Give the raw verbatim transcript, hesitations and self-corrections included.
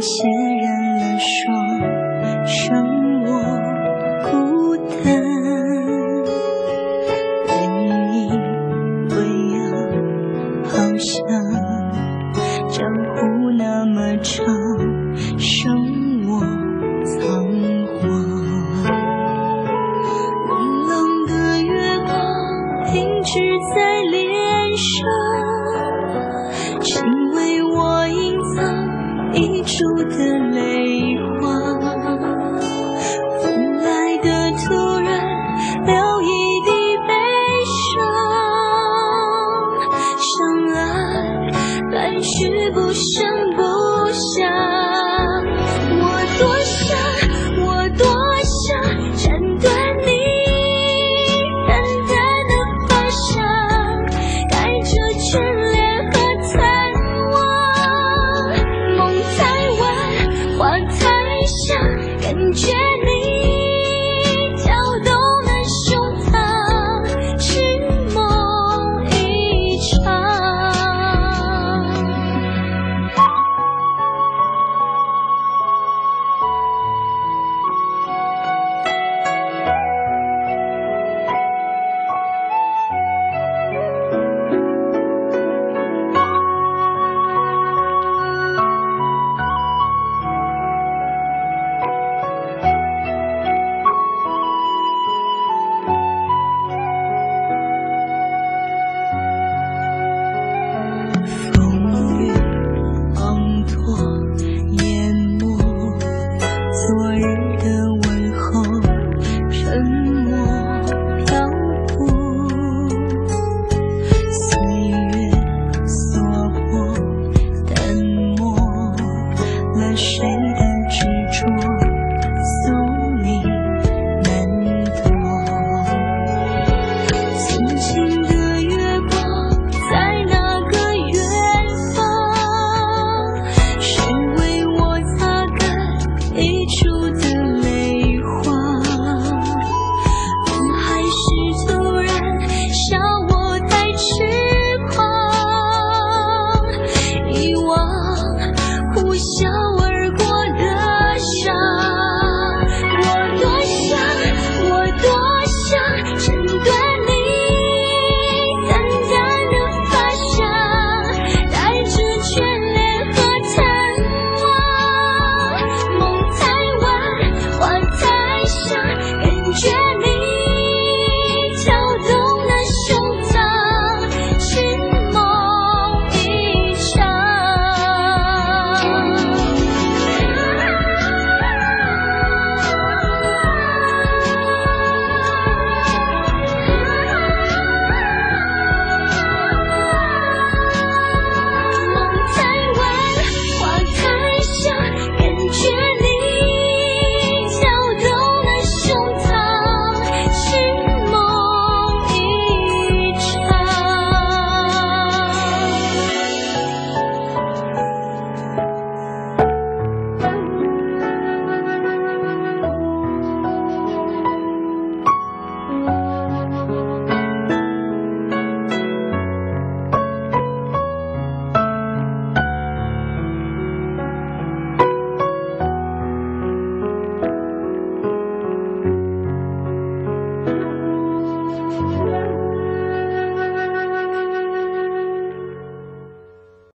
有些人来说生活孤单，原因会有好像江湖那么长，生活苍黄，冷冷的月光停止在脸上，只为我隐藏溢出的泪花，风来的突然留一滴悲伤，相爱但是不声不响。